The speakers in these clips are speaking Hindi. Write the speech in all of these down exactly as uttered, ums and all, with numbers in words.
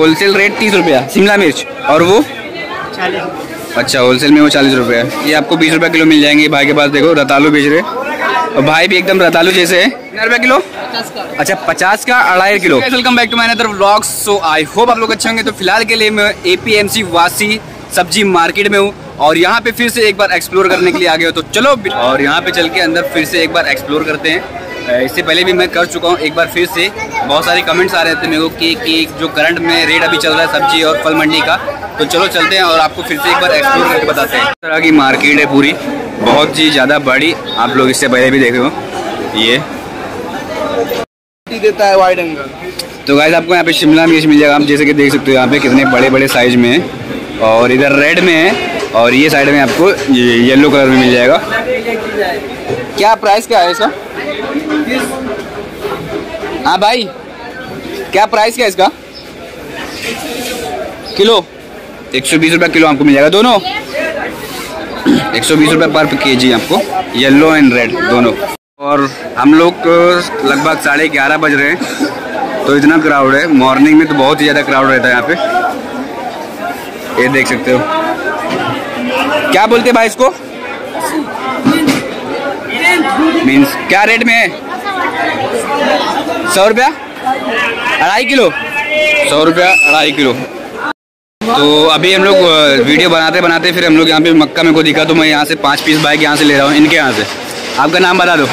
होलसेल रेट तीस रुपया शिमला मिर्च और वो चालीस। अच्छा, होलसेल में वो चालीस रुपये है, ये आपको बीस रुपये किलो मिल जाएंगे। भाई के पास देखो रतालू बेच रहे हैं और भाई भी एकदम रतालू जैसे है। कितना रुपये किलो? पचास का। अच्छा, पचास का अढ़ाई किलो। Welcome back to my another vlogs. So I hope आप लोग अच्छे होंगे। तो फिलहाल के लिए मैं एपीएमसी वासी सब्जी मार्केट में हूँ और यहाँ पे फिर से एक बार एक्सप्लोर करने के लिए आ गए हो। तो चलो, और यहाँ पे चल के अंदर फिर से एक बार एक्सप्लोर करते हैं। इससे पहले भी मैं कर चुका हूँ एक बार फिर से। बहुत सारे कमेंट्स आ रहे थे मेरे को कि, कि जो करंट में रेट अभी चल रहा है सब्जी और फल मंडी का। तो चलो चलते हैं और आपको फिर से एक बार एक्सप्लोर करके बताते हैं। तरह की मार्केट है पूरी, बहुत ही ज़्यादा बड़ी। आप लोग इससे पहले भी देखे हो, ये देता है वाइड एंगल। तो गाइस आपको यहाँ पे शिमला मिर्च मिल जाएगा, आप जैसे कि देख सकते हो यहाँ पे कितने बड़े बड़े साइज में है। और इधर रेड में है और ये साइड में आपको ये येलो कलर में मिल जाएगा। क्या प्राइस क्या है इसका? हाँ भाई, क्या प्राइस क्या है इसका? किलो एक सौ बीस रुपये किलो आपको मिल जाएगा दोनों। एक सौ बीस रुपये पर के जी आपको, येलो एंड रेड दोनों। और हम लोग लगभग साढ़े ग्यारह बज रहे हैं तो इतना क्राउड है। मॉर्निंग में तो बहुत ही ज़्यादा क्राउड रहता है यहाँ पे, ये देख सकते हो। क्या बोलते हैं भाई इसको? मीन्स क्या रेट में है? सौ रुपया अढ़ाई किलो, सौ रुपया अढ़ाई किलो। तो अभी हम लोग वीडियो बनाते बनाते फिर हम लोग यहाँ पे मक्का में को दिखा, तो मैं यहाँ से पाँच पीस बाइक यहाँ से ले रहा हूँ, इनके यहाँ से। आपका नाम बता दो।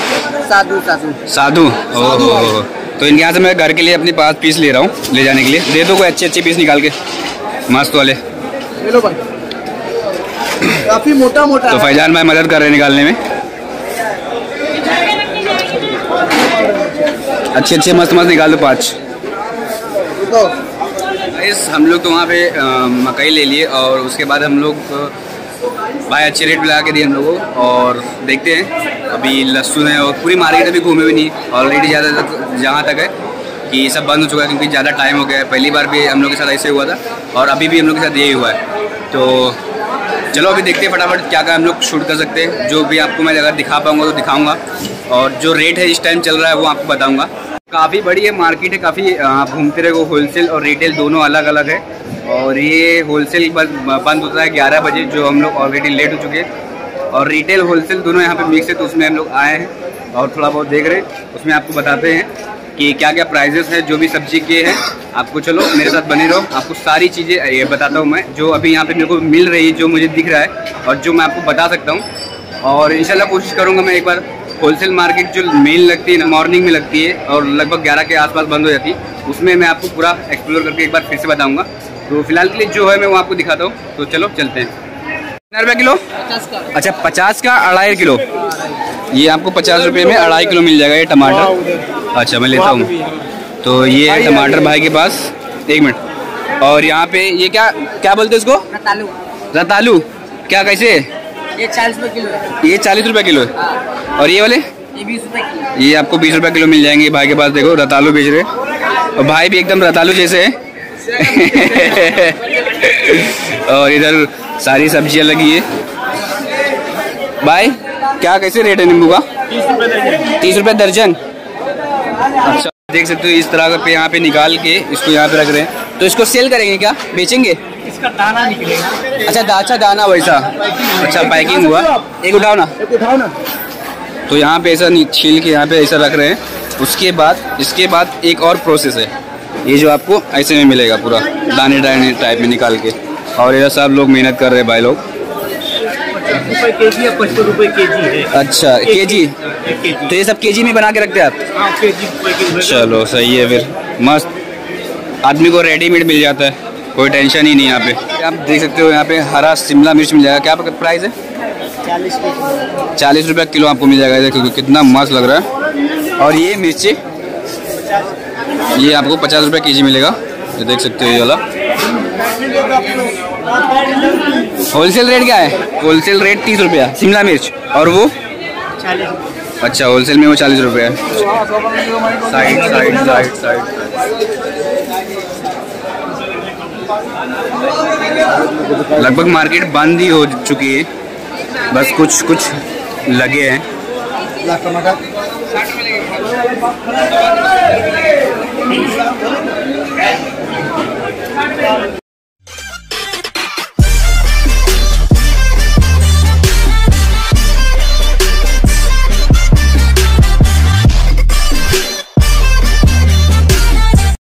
साधु। साधु साधु ओहो। तो इनके यहाँ से मैं घर के लिए अपने पाँच पीस ले रहा हूँ ले जाने के लिए। दे दो कोई अच्छे अच्छे पीस निकाल के, मस्त वाले। काफी मोटा मोटा। तो फैजान भाई मदद कर रहे हैं निकालने में। अच्छे अच्छे मस्त मस्त निकाल दो पाँच। इस हम लोग तो वहाँ पे आ, मकई ले लिए और उसके बाद हम लोग भाई अच्छे रेट लगा के दिए हम लोगों को। और देखते हैं अभी लहसुन है और पूरी मार्केट अभी घूमे हुए नहीं ऑलरेडी ज़्यादा तक जहाँ तक है कि सब बंद हो चुका है क्योंकि ज़्यादा टाइम हो गया है। पहली बार भी हम लोग के साथ ऐसे हुआ था और अभी भी हम लोग के साथ यही हुआ है। तो चलो अभी देखते हैं फटाफट क्या क्या हम लोग शूट कर सकते हैं। जो भी आपको मैं अगर दिखा पाऊंगा तो दिखाऊंगा और जो रेट है इस टाइम चल रहा है वो आपको बताऊंगा। काफ़ी बड़ी ये मार्केट है, काफ़ी आप घूमते रहे हो। होलसेल और रिटेल दोनों अलग अलग है। और ये होलसेल बंद होता है ग्यारह बजे, जो हम लोग ऑलरेडी लेट हो चुके हैं। और रिटेल होलसेल दोनों यहाँ पर मिक्स है, तो उसमें हम लोग आए हैं और थोड़ा बहुत देख रहे हैं। उसमें आपको बताते हैं कि क्या क्या प्राइजेस है जो भी सब्जी के हैं आपको। चलो मेरे साथ बने रहो, आपको सारी चीज़ें ये बताता हूँ मैं जो अभी यहाँ पे मेरे को मिल रही है, जो मुझे दिख रहा है और जो मैं आपको बता सकता हूँ। और इंशाल्लाह कोशिश करूँगा मैं एक बार। होलसेल मार्केट जो मेन लगती है ना, मॉर्निंग में लगती है और लगभग ग्यारह के आसपास बंद हो जाती है। उसमें मैं आपको पूरा एक्सप्लोर करके एक बार फिर से बताऊँगा। तो फिलहाल के लिए जो है मैं वो आपको दिखाता हूँ। तो चलो चलते हैं। कितना रुपये किलो? अच्छा, पचास का अढ़ाई किलो। ये आपको पचास रुपये में अढ़ाई किलो मिल जाएगा ये टमाटर। अच्छा, मैं लेता हूँ। तो ये है टमाटर भाई के पास, एक मिनट। और यहाँ पे ये क्या क्या बोलते हैं इसको? रतालू। रतालू क्या कैसे? ये चालीस रुपये किलो है। ये चालीस रुपये किलो है। और ये वाले? ये बीस रुपये किलो। ये आपको बीस रुपये किलो मिल जाएंगे। भाई के पास देखो रतालू बेच रहे हैं और भाई भी एकदम रतालू जैसे है। और इधर सारी सब्जियाँ लगी है। भाई क्या कैसे रेट है नींबू का? तीस रुपये दर्जन। अच्छा, देख सकते हो इस तरह का यहाँ पे निकाल के इसको यहाँ पे रख रहे हैं। तो इसको सेल करेंगे क्या, बेचेंगे? इसका दाना निकलेगा। अच्छा, दा, अच्छा दाना वैसा। अच्छा, पैकिंग हुआ। एक उठाओ ना, एक उठाओ ना। तो यहाँ पे ऐसा छील के यहाँ पे ऐसा रख रहे हैं। उसके बाद इसके बाद एक और प्रोसेस है, ये जो आपको ऐसे में मिलेगा पूरा दाने दाने टाइप में निकाल के। और ये सब लोग मेहनत कर रहे हैं भाई लोग। केजी या पचपन रुपए केजी है। अच्छा, केजी? तो ये सब केजी में बना के रखते हैं आप? केजी। चलो सही है फिर, मस्त। आदमी को रेडीमेड मिल जाता है, कोई टेंशन ही नहीं। यहाँ पे आप देख सकते हो यहाँ पे हरा शिमला मिर्च मिल जाएगा। क्या प्राइस है? चालीस रुपये। चालीस रुपये किलो आपको मिल जाएगा। देखो कितना मस्त लग रहा है। और ये मिर्ची ये आपको पचास रुपये के जी मिलेगा। ये देख सकते हो ये वाला। होलसेल रेट क्या है? होलसेल रेट तीस रुपया शिमला मिर्च और वो चालीस। अच्छा, होलसेल में वो चालीस रुपये है। साइड साइड साइड साइड लगभग मार्केट बंद ही हो चुकी है, बस कुछ कुछ लगे हैं।